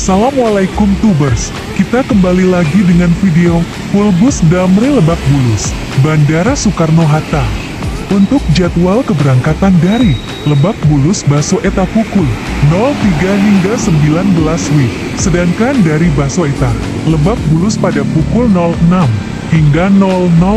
Assalamualaikum Tubers, kita kembali lagi dengan video full bus Damri Lebak Bulus, Bandara Soekarno Hatta. Untuk jadwal keberangkatan dari Lebak Bulus Basoeta pukul 03 hingga 19 WIB, sedangkan dari Basoeta, Lebak Bulus pada pukul 06 hingga 00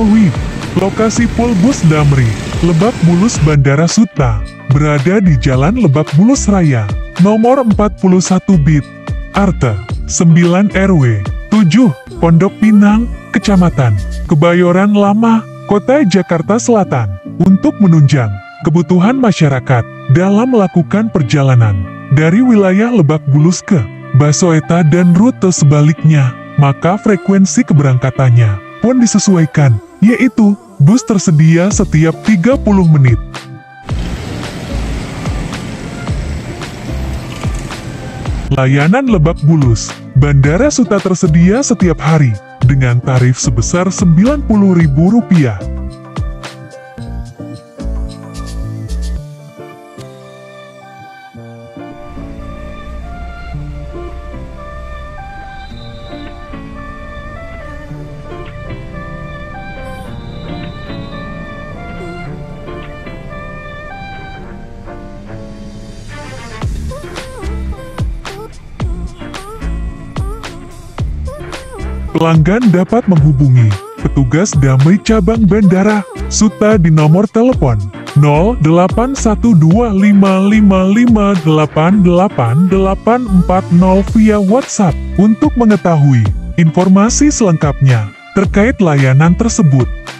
WIB. Lokasi Pulbus Damri, Lebak Bulus Bandara Suta, berada di Jalan Lebak Bulus Raya, nomor 41 Bit, Arte, 9 RW, 7, Pondok Pinang, Kecamatan, Kebayoran Lama, Kota Jakarta Selatan, untuk menunjang kebutuhan masyarakat dalam melakukan perjalanan dari wilayah Lebak Bulus ke Basoeta dan rute sebaliknya, maka frekuensi keberangkatannya pun disesuaikan, yaitu bus tersedia setiap 30 menit. Layanan Lebak Bulus, Bandara Suta tersedia setiap hari dengan tarif sebesar Rp90.000. Pelanggan dapat menghubungi petugas Damri Cabang Bandara Suta di nomor telepon 08125555888840 via WhatsApp untuk mengetahui informasi selengkapnya terkait layanan tersebut.